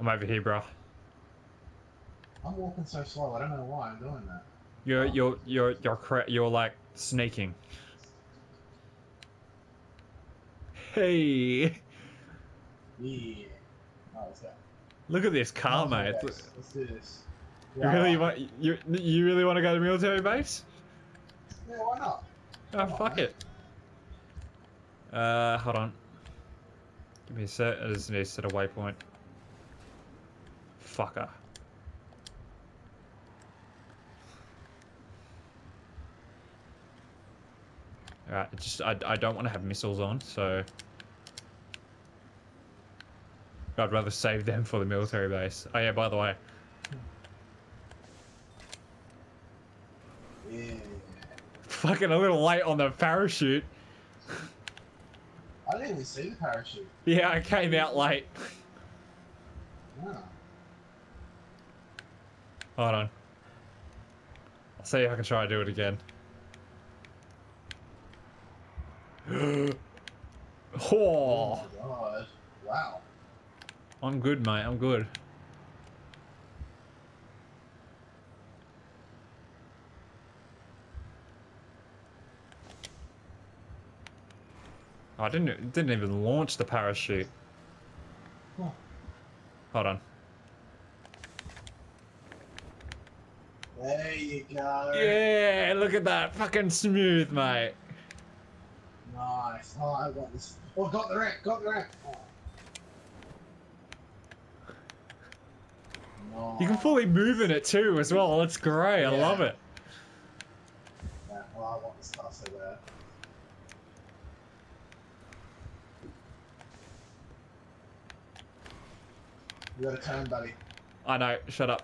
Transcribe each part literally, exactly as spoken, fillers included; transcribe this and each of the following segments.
I'm over here, bro. I'm walking so slow. I don't know why I'm doing that. You're oh. you're you're you're cra you're like sneaking. Hey. Yeah. Oh, what's that? Look at this car, mate. Let's, let's do this. Yeah, you really want you you really want to go to the military base? Yeah, why not? Oh, why fuck not, it. Man? Uh, hold on. Give me a set. I just need to set a waypoint. Fucker. Alright, it's just I, I don't want to have missiles on, so I'd rather save them for the military base. Oh yeah, by the way. Yeah. Fucking a little late on the parachute. I didn't even see the parachute. Yeah, I came out late. Yeah. Hold on. I'll see if I can try to do it again. Oh, oh my God. Wow. I'm good, mate. I'm good. Oh, I didn't it didn't even launch the parachute. Oh. Hold on. There you go. Yeah, look at that. Fucking smooth, mate. Nice. Oh, I got this. Oh, got the wreck. Got the wreck. Oh. Nice. You can fully move in it too, as well. That's great. Yeah. I love it. Yeah, well, I want the stuff so bad. You gotta turn, buddy. I know. Shut up.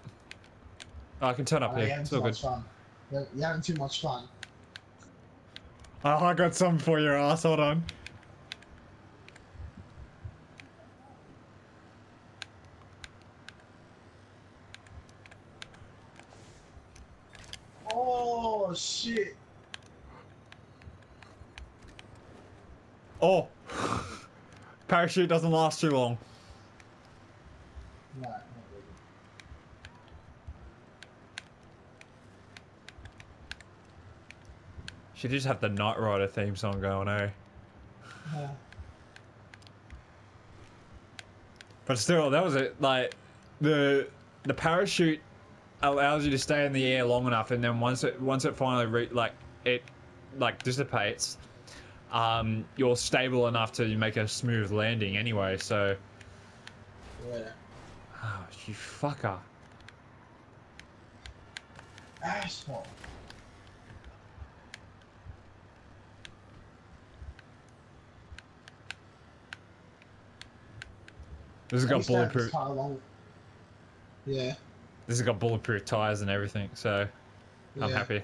Oh, I can turn up oh, here. It's all good. Fun. You're having too much fun. Oh, I got something for your ass. Hold on. Oh, shit. Oh. Parachute doesn't last too long. No. Should just have the Knight Rider theme song going, eh? Yeah. But still, that was it. Like, the the parachute allows you to stay in the air long enough, and then once it once it finally re like it like dissipates, um, you're stable enough to make a smooth landing anyway. So. Yeah. Oh, you fucker. Asshole. This has got bulletproof. Yeah. This has got bulletproof tires and everything, so I'm yeah. happy.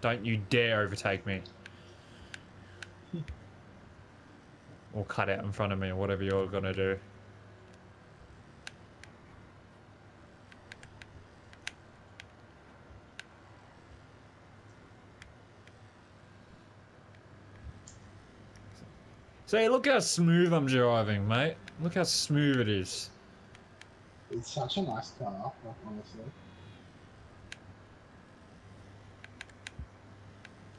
Don't you dare overtake me. Or cut out in front of me, or whatever you're gonna do. See, look how smooth I'm driving, mate. Look how smooth it is. It's such a nice car, honestly.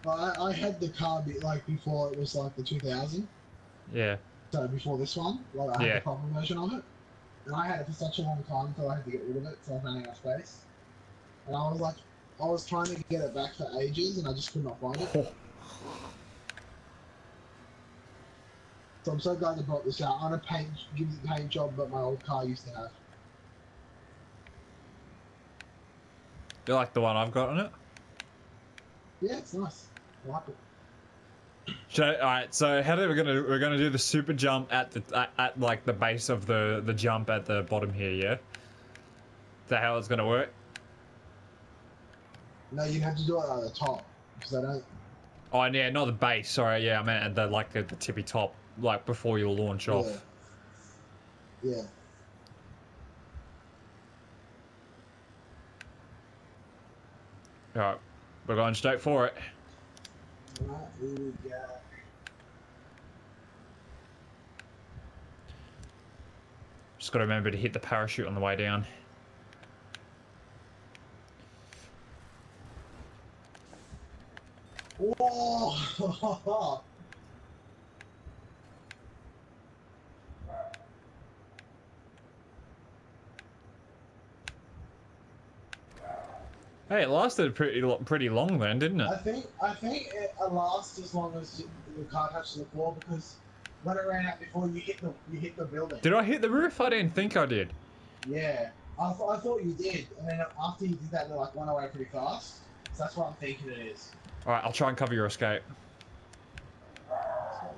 I, I had the car be, like before it was like the two thousand. Yeah. So before this one, like I had yeah. the proper version of it, and I had it for such a long time until I had to get rid of it, so I ran out of space. And I was like, I was trying to get it back for ages, and I just could not find it. So I'm so glad they brought this out. I'm gonna paint, give it the paint job that my old car used to have. You like the one I've got on it? Yeah, it's nice. I like it. Should I, all right, so how do we gonna we're gonna do the super jump at the at, at like the base of the the jump at the bottom here, yeah? Is that how it's gonna work? No, you have to do it at the top, because I don't. Oh yeah, not the base. Sorry, yeah, I meant at the like the, the tippy top, like before you launch yeah. off. Yeah. All right, we're going straight for it. All right, who we got? Just got to remember to hit the parachute on the way down. Whoa! Hey, it lasted pretty pretty long then, didn't it? I think I think it lasts as long as you, you can't touch the floor, because when it ran out before, you hit the you hit the building. Did I hit the roof? I didn't think I did. Yeah, I th I thought you did, and then after you did that, they like went away pretty fast. So that's what I'm thinking it is. All right, I'll try and cover your escape. I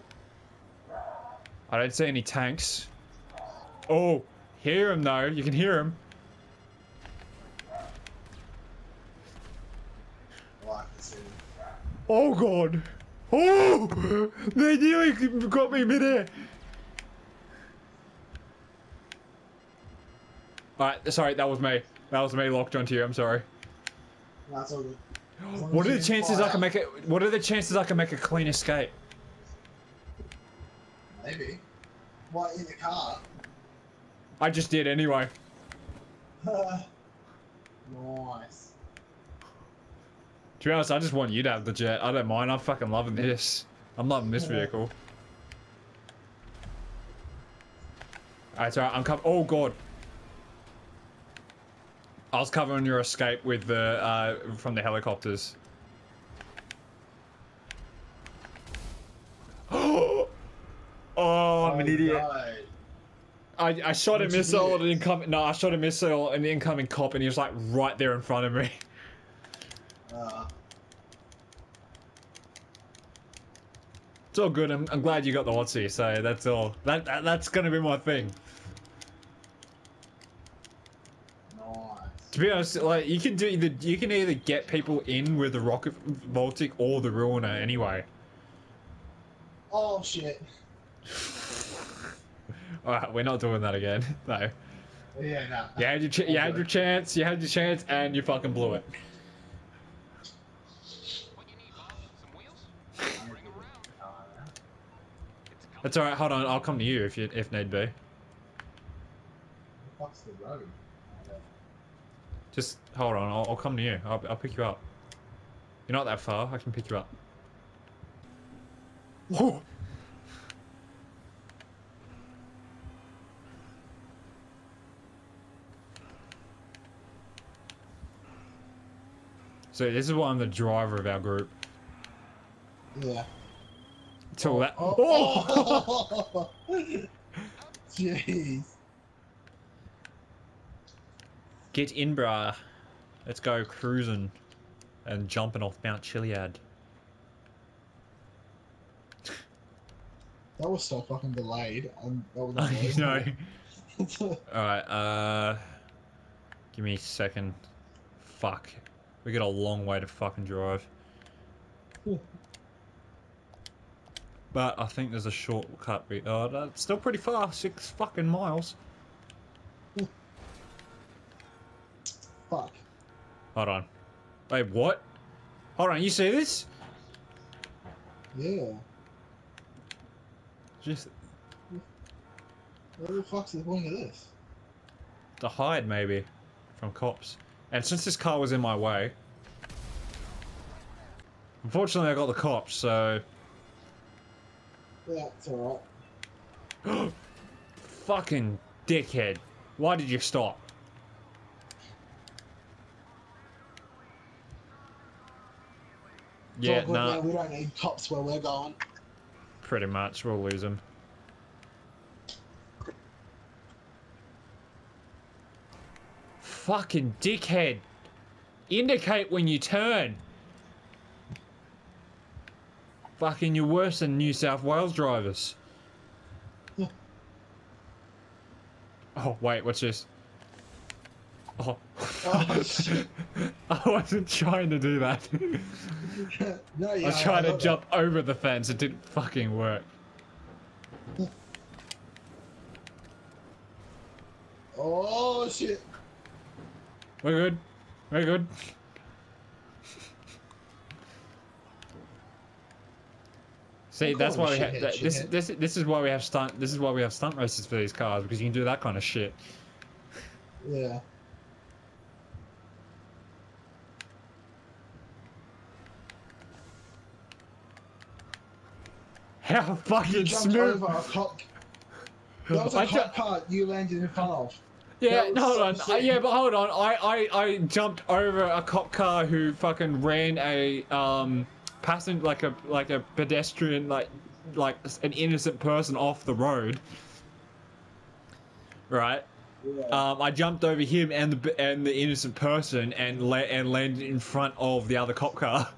don't see any tanks. Oh, hear him though. You can hear him. Oh god! Oh! They nearly got me midair! Alright, sorry, that was me. That was me locked onto you, I'm sorry. That's all good. What are the chances I can make it what are the chances I can make a clean escape? Maybe. What, in the car? I just did anyway. Nice. To be honest, I just want you to have the jet. I don't mind. I'm fucking loving this. I'm loving this vehicle. Alright, it's alright. I'm covering. Oh, God. I was covering your escape with the, uh, from the helicopters. Oh, I'm an idiot. I, I shot a missile at an incoming. No, I shot a missile at an incoming cop, and he was like right there in front of me. Uh, it's all good. I'm, I'm glad you got the Watsi, so that's all. That, that that's gonna be my thing. Nice. To be honest, like you can do either, you can either get people in with the Rocket Baltic or the Ruiner anyway. Oh shit! All right, we're not doing that again. No. Yeah, no. You had your ch you had your chance. You had your chance, and you fucking blew it. That's alright, hold on, I'll come to you if you if need be. Where the fuck's the road? Just hold on, I'll, I'll come to you. I'll, I'll pick you up. You're not that far, I can pick you up. Whoa! So this is why I'm the driver of our group. Yeah. It's all that. Oh! Oh, oh. Jeez. Get in, brah. Let's go cruising and jumping off Mount Chiliad. That was so fucking delayed. Um, that was delayed. I know. Alright, uh. Give me a second. Fuck. We got a long way to fucking drive. Ooh. But I think there's a shortcut. Oh, that's still pretty far. Six fucking miles. Fuck. Hold on. Wait, what? Hold on, you see this? Yeah. Just... What the fuck's the point of this? To hide, maybe. From cops. And since this car was in my way... Unfortunately, I got the cops, so... That's alright. Fucking dickhead. Why did you stop? It's yeah, no. Nah. We don't need cops where we're going. Pretty much, we'll lose them. Fucking dickhead. Indicate when you turn. Fucking, you're worse than New South Wales drivers. Yeah. Oh, wait, what's this? Oh. Oh shit. I wasn't trying to do that. No, yeah, I was trying I to jump that. over the fence. It didn't fucking work. Yeah. Oh shit. We're good. We're good. See, that's why we have that, this. This this is why we have stunt. This is why we have stunt races for these cars, because you can do that kind of shit. Yeah. How fucking smooth! Over a cop. That was a cop car you landed in front of. Yeah, no, hold on. I, yeah, but hold on. I, I I jumped over a cop car who fucking ran a um. Passenger, like a like a pedestrian, like like an innocent person off the road, right? Yeah. Um, I jumped over him and the and the innocent person and la and landed in front of the other cop car.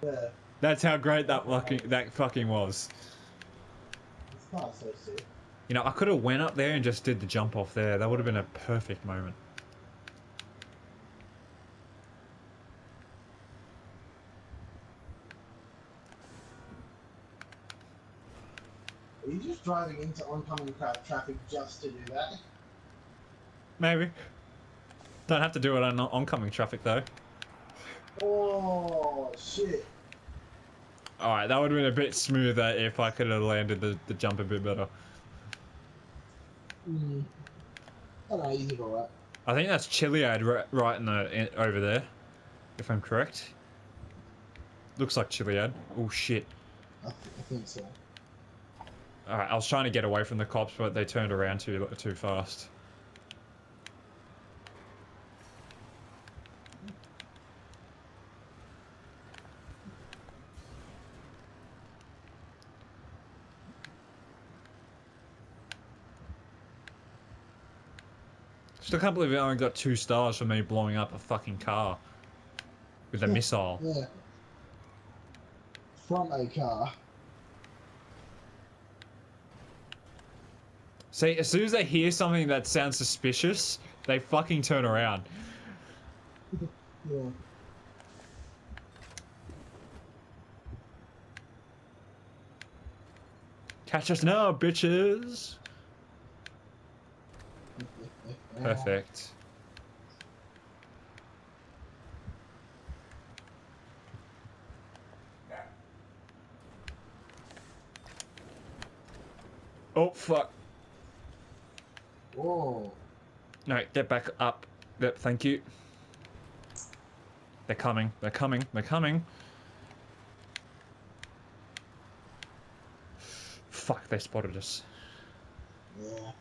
Yeah. That's how great that fucking that fucking was. It's not so sick. You know, I could have went up there and just did the jump off there. That would have been a perfect moment. Are you just driving into oncoming crowd traffic just to do that? Maybe. Don't have to do it on oncoming traffic though. Oh shit. Alright, that would have been a bit smoother if I could have landed the, the jump a bit better. Mm. I don't know, easy for that. I think that's Chiliad right in the, in, over there, if I'm correct. Looks like Chiliad. Oh shit. I, th I think so. Alright, I was trying to get away from the cops, but they turned around too too fast. Still can't believe I only got two stars for me blowing up a fucking car with a yeah, missile. Yeah. From a car. See, as soon as they hear something that sounds suspicious, they fucking turn around. Yeah. Catch us now, bitches! Perfect. Oh, fuck. Whoa. No, get back up. Yep, thank you. They're coming, they're coming, they're coming. Fuck, they spotted us. Yeah.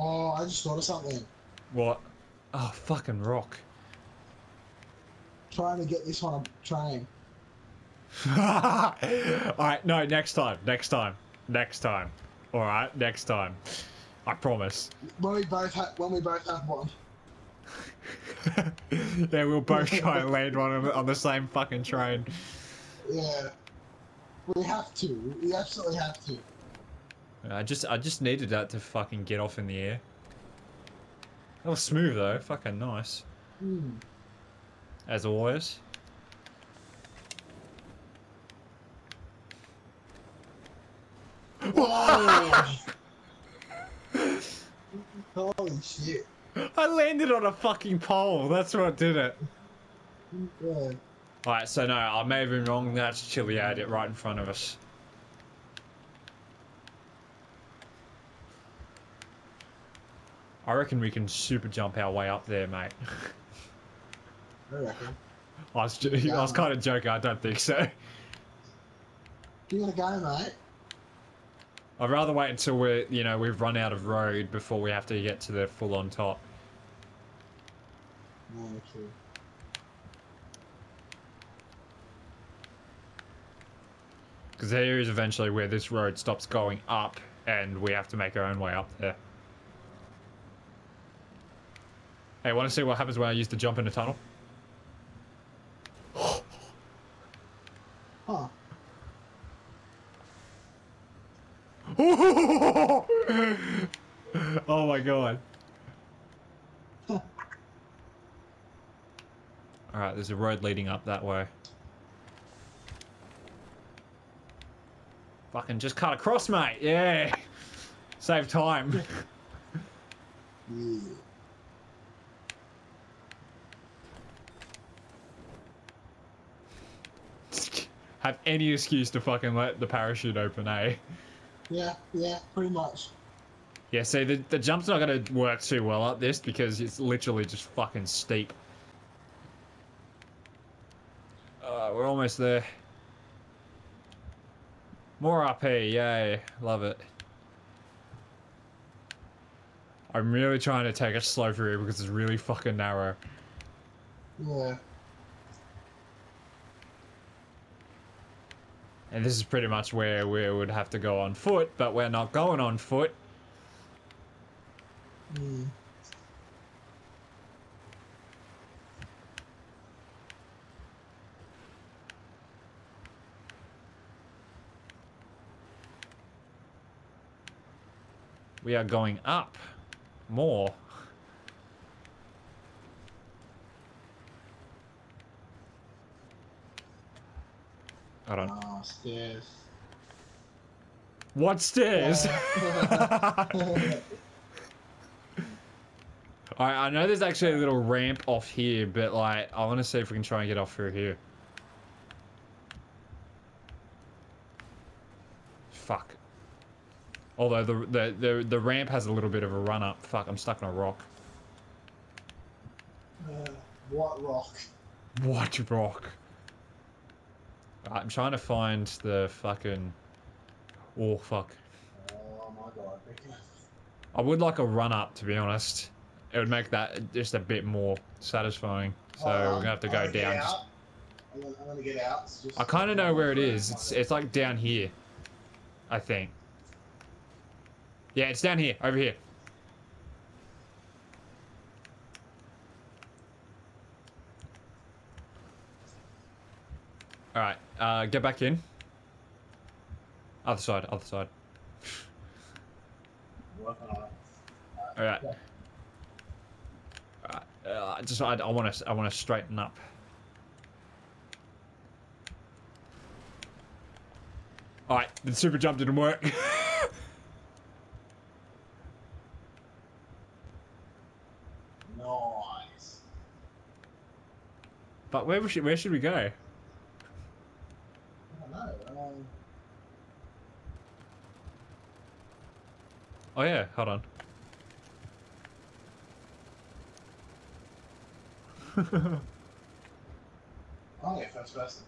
Oh, I just thought of something. What? Oh, fucking rock. Trying to get this on a train. Alright, no, next time. Next time. Next time. Alright, next time. I promise. When we both, ha when we both have one. Yeah, we'll both try and land one on, on the same fucking train. Yeah. We have to. We absolutely have to. I just, I just needed that to fucking get off in the air. That was smooth though, fucking nice. Mm. As always. Whoa! Holy shit. I landed on a fucking pole, that's what did it. Yeah. Alright, so no, I may have been wrong, that's Chiliad, it right in front of us. I reckon we can super jump our way up there, mate. I reckon. I was, I was kind of joking, I don't think so. You gotta go, mate. I'd rather wait until we're, you know, we've run out of road before we have to get to the full on top. No, true. Because there is eventually where this road stops going up and we have to make our own way up there. Hey, want to see what happens when I use the jump in the tunnel? Huh. Oh my god. Huh. Alright, there's a road leading up that way. Fucking just cut across, mate. Yeah. Save time. Yeah. Have any excuse to fucking let the parachute open, eh? Yeah, yeah, pretty much. Yeah, see, the, the jump's not going to work too well up this because it's literally just fucking steep. Uh, we're almost there. More R P, yay. Love it. I'm really trying to take it slow through here because it's really fucking narrow. Yeah. And this is pretty much where we would have to go on foot, but we're not going on foot. Mm. We are going up more. I don't know. Oh, stairs. What stairs? Yeah. Alright, I know there's actually a little ramp off here, but like, I want to see if we can try and get off through here. Fuck. Although the, the, the, the ramp has a little bit of a run up. Fuck, I'm stuck on a rock. Uh, what rock? What rock? I'm trying to find the fucking... Oh, fuck. Oh my god. I would like a run-up, to be honest. It would make that just a bit more satisfying. So um, we're going to have to go down. Just... I'm going to get out. Just... I kind of know where it is. It's, it's like down here, I think. Yeah, it's down here. Over here. Alright, uh, get back in. Other side, other side. Alright. Alright, uh, I just, I, I want to, I want to straighten up. Alright, the super jump didn't work. Nice. But where should, where should we go? Oh yeah, hold on. Oh yeah, first person.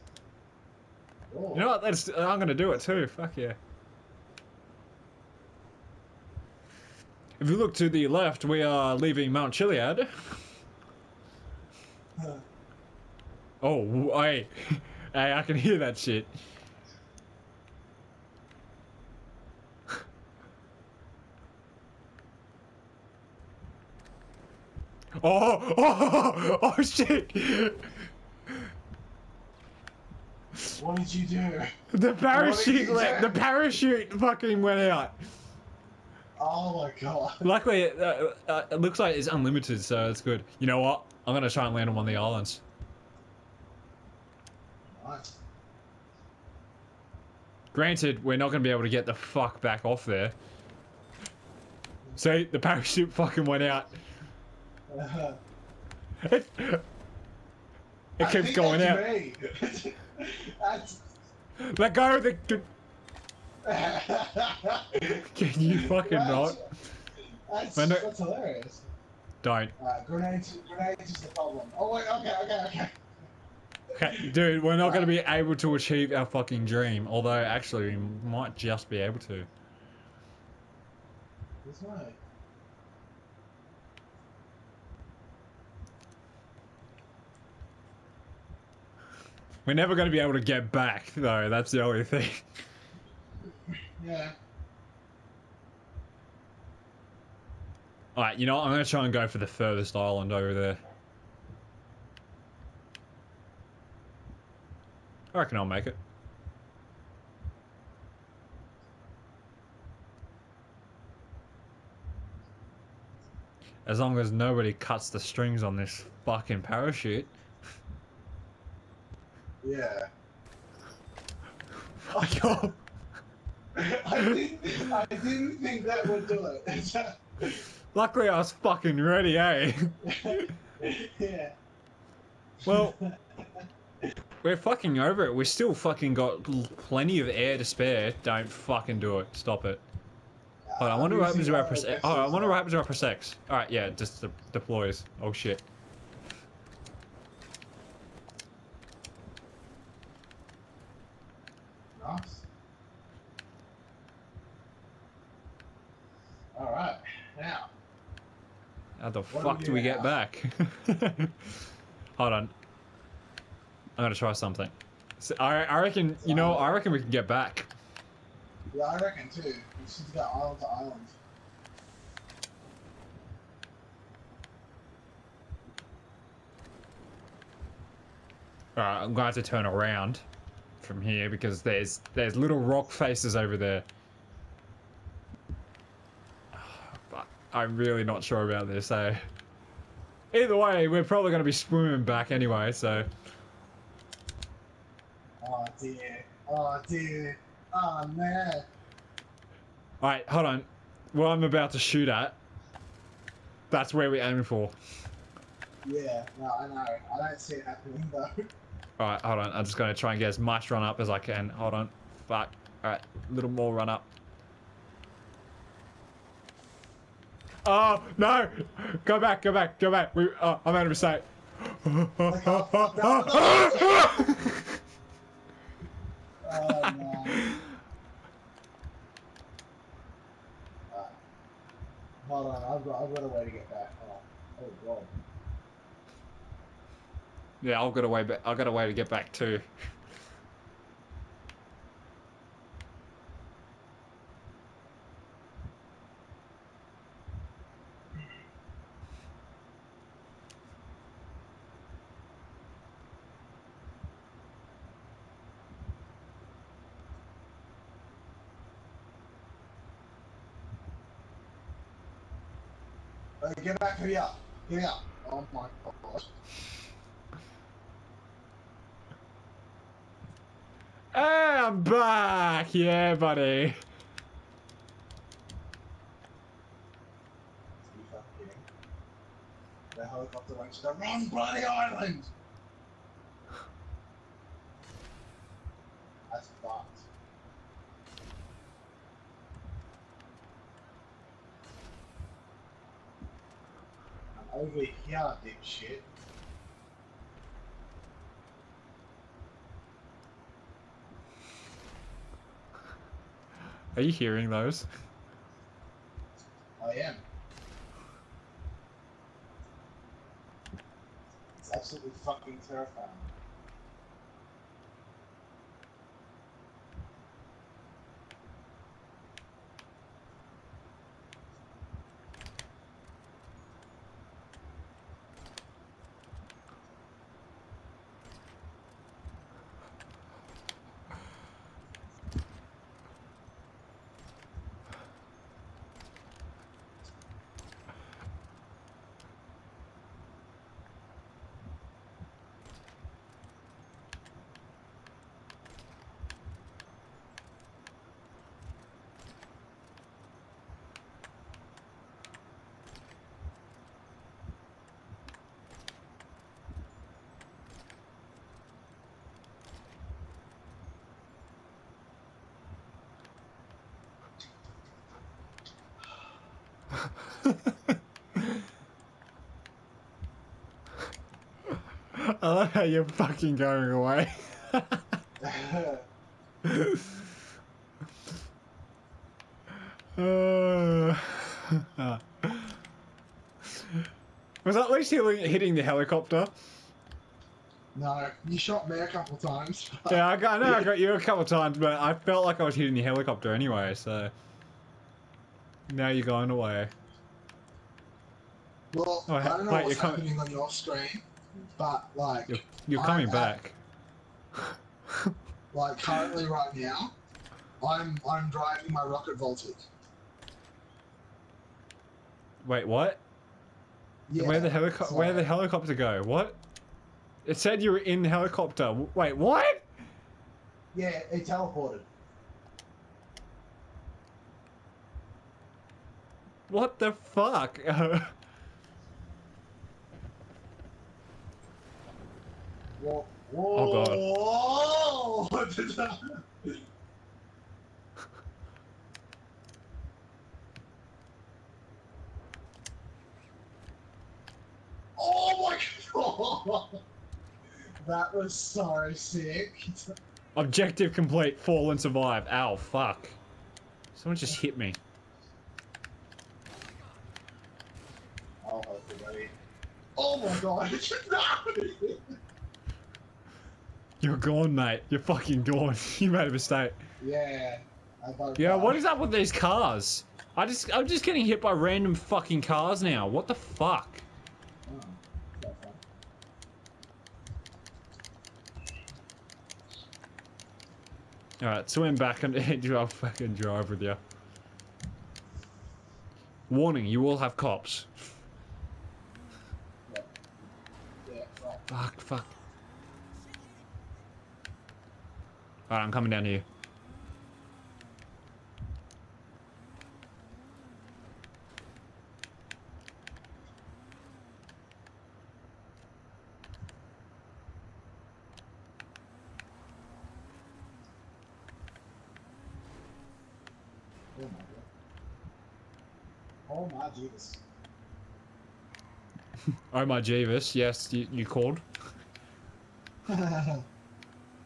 Whoa. You know what? That's, I'm gonna do it too. Fuck yeah. If you look to the left, we are leaving Mount Chiliad. Huh. Oh, hey, hey, I can hear that shit. Oh, oh, oh, oh, shit! What did you do? The parachute, do? the parachute fucking went out. Oh my god. Luckily, it, uh, uh, it looks like it's unlimited, so it's good. You know what? I'm gonna try and land them on the islands. Nice. Granted, we're not gonna be able to get the fuck back off there. See, the parachute fucking went out. Uh, it it keeps going out. Let go of the... Can you fucking that's, not? That's, no... that's hilarious. Don't. Uh, grenades, grenades is the problem. Oh wait, okay, okay, okay. Okay, dude, we're not right. going to be able to achieve our fucking dream. Although, actually, we might just be able to. There's no... We're never going to be able to get back, though. That's the only thing. Yeah. Alright, you know what? I'm going to try and go for the furthest island over there. I reckon I'll make it. As long as nobody cuts the strings on this fucking parachute. Yeah. I can't. I didn't, I didn't think that would do it. Luckily I was fucking ready, eh? Yeah. Well, we're fucking over it. We still fucking got plenty of air to spare. Don't fucking do it. Stop it. Uh, I wonder what happens to our press. Oh, I wonder what happens to our press X. All right, yeah, just de deploys. Oh shit. Nice. All right, now. How the what fuck do, do we get back? Hold on. I'm gonna try something. So I I reckon you know I reckon we can get back. Yeah, I reckon too. We should go island to island. Alright, I'm gonna have to turn around from here because there's there's little rock faces over there. But I'm really not sure about this, eh? Either way, we're probably gonna be swimming back anyway, so. Oh dear. Oh dear. Oh man. Alright, hold on. What I'm about to shoot at, that's where we're aiming for. Yeah, no, I know. I don't see it happening though. Alright, hold on. I'm just going to try and get as much run up as I can. Hold on. Fuck. Alright, a little more run up. Oh, no! Go back, go back, go back. We, oh, I made a mistake. Oh, no. Hold on, I've got, I've got a way to get back. Oh, oh god. Yeah, I've got a way back. I've got a way to get back too. Get back here, here. Oh my god. Hey, I'm back, yeah, buddy. The helicopter went to the wrong bloody island. That's fucked. Over here, dipshit. Are you hearing those? I am. It's absolutely fucking terrifying. I love how you're fucking going away. uh, uh. Was that at least hitting the helicopter? No, you shot me a couple times. Yeah, I, got, I know I got you a couple times, but I felt like I was hitting the helicopter anyway, so... Now you're going away. Well, oh, I don't know wait, what's happening on your screen, but like... You're, you're coming at, back. Like currently right now, I'm I'm driving my rocket voltage. Wait, what? Yeah, where the helicopter? Where the helicopter go? What? It said you were in the helicopter. Wait, what? Yeah, it teleported. What the fuck? Whoa! Whoa! Oh god! Oh my god! That was so sick. Objective complete. Fall and survive. Ow! Fuck! Someone just hit me. I'll help you, buddy. Oh my god! You're gone, mate. You're fucking gone. You made a mistake. Yeah. I yeah. What is up with these cars? I just, I'm just getting hit by random fucking cars now. What the fuck? Oh, so fun. All right, swim back and I'll fucking drive with you. Warning: you all have cops. Yeah. Yeah, right. Fuck! Fuck! Alright, I'm coming down here. Oh my god. Oh my Jeeves. Oh my Jeeves, yes, you, you called.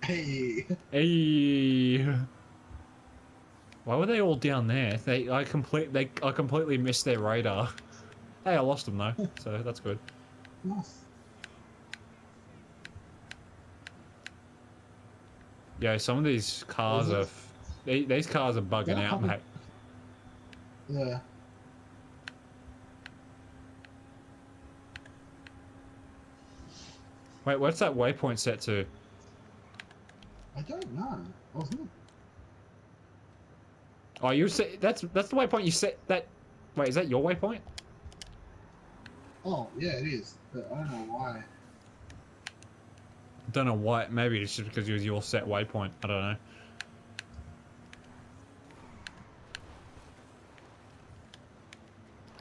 Hey. Hey. Why were they all down there? They, I complete, they, I completely missed their radar. Hey, I lost them though, so that's good. Nice. Yeah, some of these cars are, they, these cars are bugging yeah, out, mate. Yeah. Wait, what's that waypoint set to? I don't know. Wasn't it? Oh, you set. That's that's the waypoint you set. That. Wait, is that your waypoint? Oh yeah, it is. But I don't know why. Don't know why. Maybe it's just because it was your set waypoint. I don't know.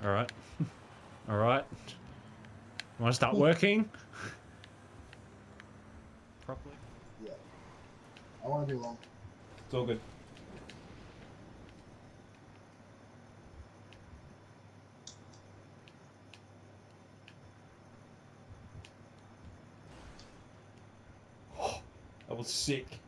All right. All right. You want to start working? Properly. Yeah. I want to do long. It's all good. Oh, that was sick.